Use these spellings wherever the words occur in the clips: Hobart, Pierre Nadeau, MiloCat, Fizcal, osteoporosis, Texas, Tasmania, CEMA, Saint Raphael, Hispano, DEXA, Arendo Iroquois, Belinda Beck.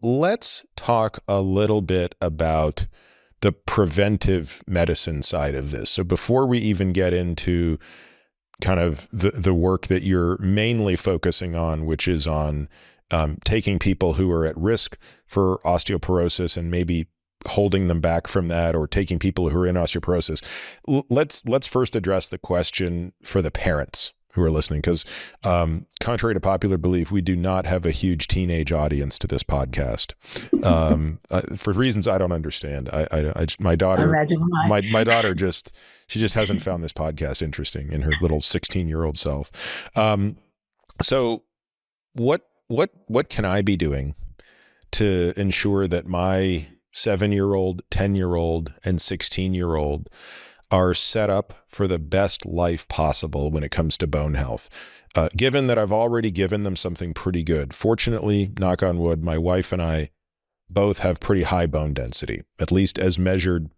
Let's talk a little bit about the preventive medicine side of this. So before we even get into kind of the work that you're mainly focusing on, which is on taking people who are at risk for osteoporosis and maybe holding them back from that, or taking people who are in osteoporosis, let's first address the question for the parents who are listening, because contrary to popular belief, we do not have a huge teenage audience to this podcast for reasons I don't understand. My daughter she just hasn't found this podcast interesting in her little 16-year-old self. So what can I be doing to ensure that my 7-year-old, 10-year-old, and 16-year-old are set up for the best life possible when it comes to bone health, given that I've already given them something pretty good? Fortunately, knock on wood, my wife and I both have pretty high bone density, at least as measured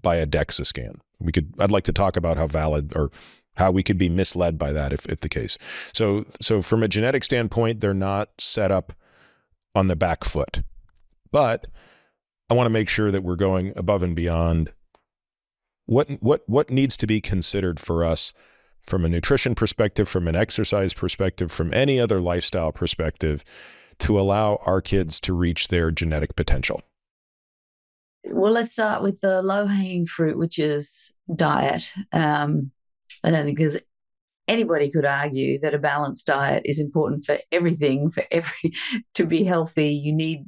by a DEXA scan. I'd like to talk about how valid or how we could be misled by that if the case. So from a genetic standpoint, they're not set up on the back foot, but I want to make sure that we're going above and beyond. What needs to be considered for us from a nutrition perspective, from an exercise perspective, from any other lifestyle perspective to allow our kids to reach their genetic potential? Well, let's start with the low-hanging fruit, which is diet. I don't think there's anybody could argue that a balanced diet is important for everything, to be healthy. You need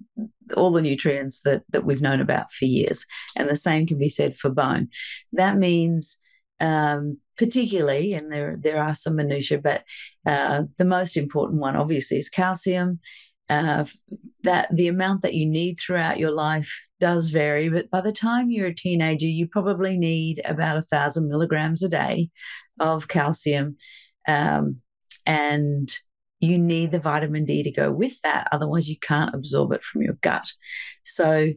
all the nutrients that we've known about for years. And the same can be said for bone. That means particularly, and there are some minutiae, but the most important one obviously is calcium. That the amount that you need throughout your life does vary, but by the time you're a teenager, you probably need about 1,000 milligrams a day of calcium, and you need the vitamin D to go with that. Otherwise, you can't absorb it from your gut. So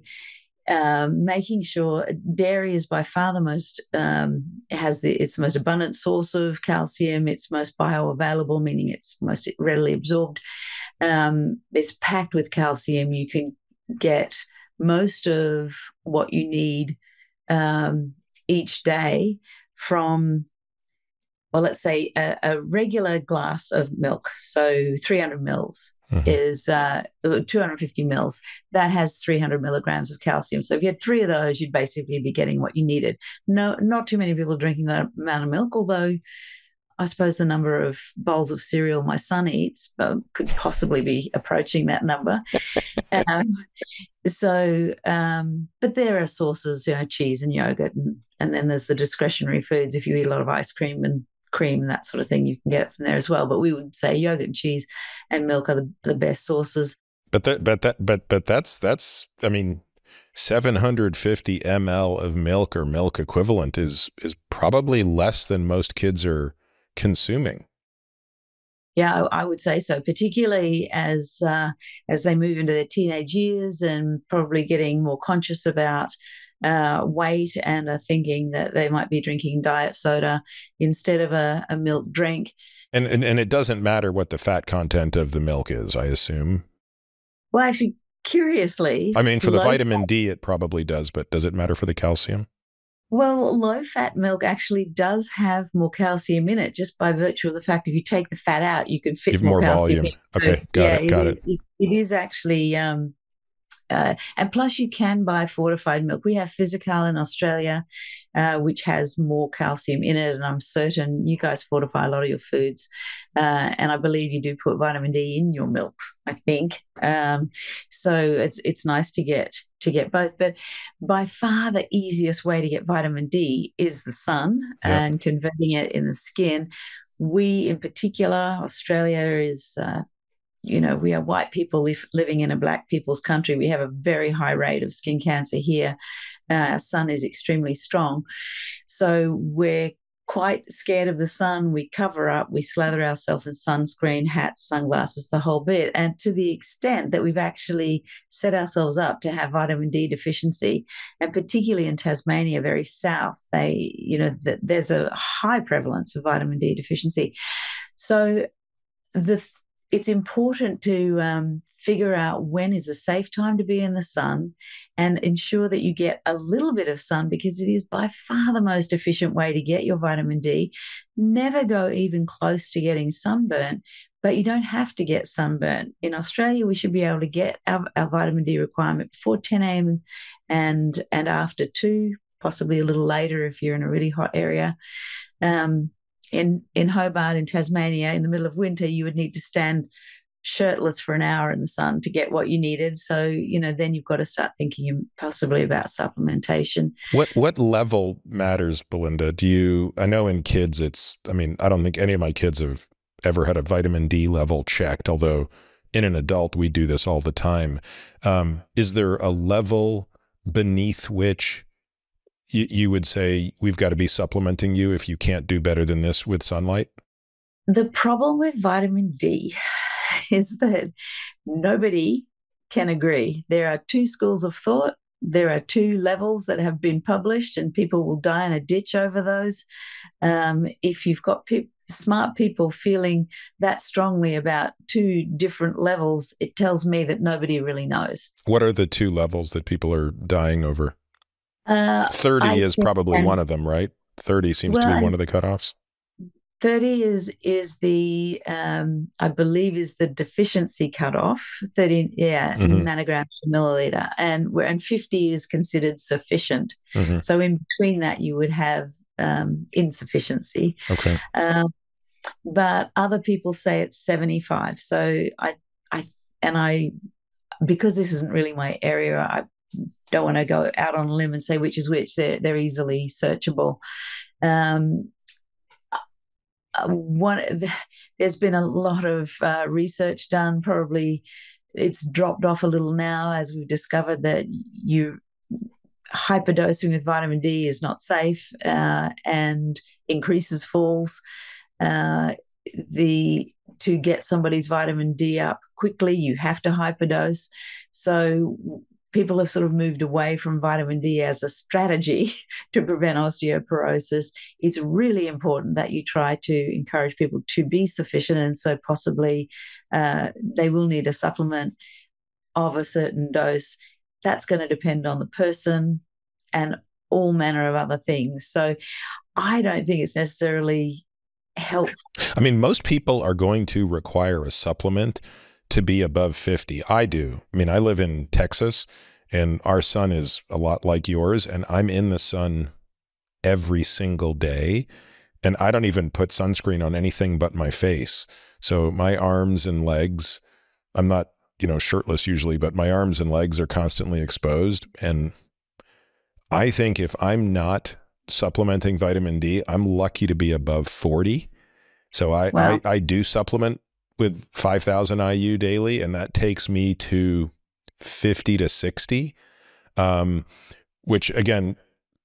making sure dairy is by far the most, it's the most abundant source of calcium. It's most bioavailable, meaning it's most readily absorbed. It's packed with calcium. You can get most of what you need each day from, well, let's say a regular glass of milk. So 300 mils is 250 mils. That has 300 milligrams of calcium. So if you had 3 of those, you'd basically be getting what you needed. No, not too many people drinking that amount of milk, although I suppose the number of bowls of cereal my son eats could possibly be approaching that number. But there are sources, cheese and yogurt, and then there's the discretionary foods. If you eat a lot of ice cream and cream, that sort of thing, you can get it from there as well. But we would say yogurt and cheese and milk are the best sources. But that's I mean, 750 ml of milk or milk equivalent is probably less than most kids are consuming. Yeah, I would say so, particularly as they move into their teenage years and probably getting more conscious about weight and are thinking that they might be drinking diet soda instead of a milk drink. And it doesn't matter what the fat content of the milk is, I assume. Well, actually, curiously, I mean, for the vitamin D, it probably does, but does it matter for the calcium? Well, low-fat milk actually does have more calcium in it, just by virtue of the fact if you take the fat out, you can fit more calcium. Volume. In. Okay, got it. It is actually, and plus you can buy fortified milk. We have Fizcal in Australia, which has more calcium in it, and I'm certain you guys fortify a lot of your foods, and I believe you do put vitamin D in your milk, I think. So it's nice to get both, but by far the easiest way to get vitamin D is the sun. Yep. And converting it in the skin. We, in particular, Australia is, we are white people living in a black people's country. We have a very high rate of skin cancer here. Our sun is extremely strong. So we're quite scared of the sun. We cover up, we slather ourselves in sunscreen, hats, sunglasses, the whole bit. And to the extent that we've actually set ourselves up to have vitamin D deficiency, and particularly in Tasmania, very south, there's a high prevalence of vitamin D deficiency. So the it's important to figure out when is a safe time to be in the sun and ensure that you get a little bit of sun, because it is by far the most efficient way to get your vitamin D. Never go even close to getting sunburnt, but you don't have to get sunburnt. In Australia, we should be able to get our vitamin D requirement before 10 a.m. and after 2, possibly a little later if you're in a really hot area. In Hobart, in Tasmania, in the middle of winter, you would need to stand shirtless for an hour in the sun to get what you needed. So, you know, then you've got to start thinking possibly about supplementation. What level matters, Belinda? I know in kids it's, I mean, I don't think any of my kids have ever had a vitamin D level checked, although in an adult, we do this all the time. Is there a level beneath which you would say we've got to be supplementing you if you can't do better than this with sunlight? The problem with vitamin D is that nobody can agree. There are two schools of thought. There are two levels that have been published, and people will die in a ditch over those. If you've got smart people feeling that strongly about two different levels, it tells me that nobody really knows. What are the two levels that people are dying over? 30 is probably one of them, right? 30 seems to be one of the cutoffs. 30 is the, I believe, is the deficiency cutoff, 30, yeah, in nanograms per milliliter. And 50 is considered sufficient. So in between that, you would have insufficiency. Okay. But other people say it's 75. So I, because this isn't really my area, I don't want to go out on a limb and say which is which. They're easily searchable. There's been a lot of research done. Probably it's dropped off a little now, as we've discovered that hyperdosing with vitamin D is not safe and increases falls. To get somebody's vitamin D up quickly, you have to hyperdose. So people have sort of moved away from vitamin D as a strategy to prevent osteoporosis. It's really important that you try to encourage people to be sufficient, and so possibly they will need a supplement of a certain dose. That's going to depend on the person and all manner of other things. So I don't think it's necessarily helpful. I mean, most people are going to require a supplement to be above 50. I do. I mean, I live in Texas and our sun is a lot like yours, and I'm in the sun every single day, and I don't even put sunscreen on anything but my face. So my arms and legs, I'm not, you know, shirtless usually, but my arms and legs are constantly exposed. And I think if I'm not supplementing vitamin D, I'm lucky to be above 40. So I do supplement with 5,000 IU daily, and that takes me to 50 to 60, which again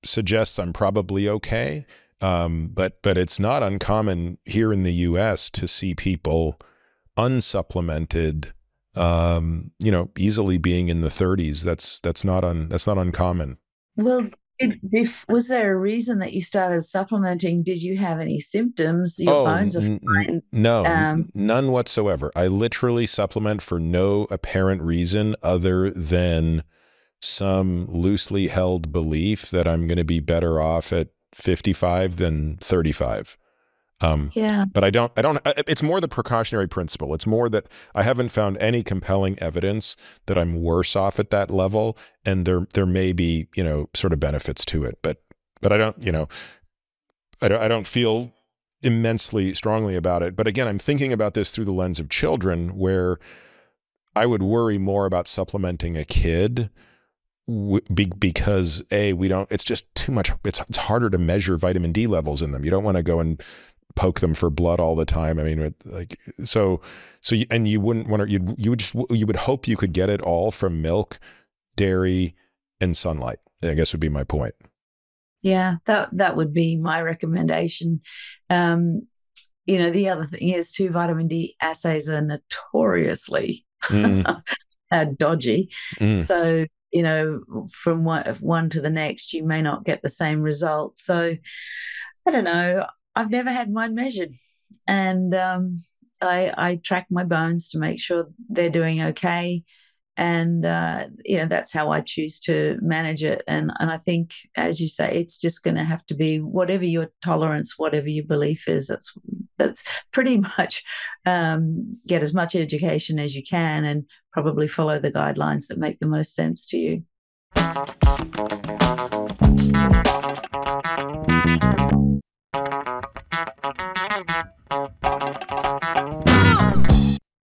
suggests I'm probably okay. But it's not uncommon here in the US to see people unsupplemented, you know, easily being in the 30s. That's not uncommon. Well, was there a reason that you started supplementing? Did you have any symptoms? Your bones are fine? No, none whatsoever. I literally supplement for no apparent reason other than some loosely held belief that I'm going to be better off at 55 than 35. Yeah. But I don't, it's more the precautionary principle. It's more that I haven't found any compelling evidence that I'm worse off at that level. And there may be, you know, sort of benefits to it, but I don't, you know, I don't feel immensely strongly about it. But again, I'm thinking about this through the lens of children, where I would worry more about supplementing a kid because we don't, it's just too much. It's harder to measure vitamin D levels in them. You don't want to go and poke them for blood all the time. I mean, like, you wouldn't want to, you would hope you could get it all from milk, dairy, and sunlight, I guess would be my point. Yeah, that would be my recommendation. You know, the other thing is too, vitamin D assays are notoriously dodgy. So, you know, from one to the next, you may not get the same result. So I don't know. I've never had mine measured, and I track my bones to make sure they're doing okay. And, that's how I choose to manage it. And I think, as you say, it's just going to have to be whatever your tolerance, whatever your belief is, that's pretty much get as much education as you can and probably follow the guidelines that make the most sense to you.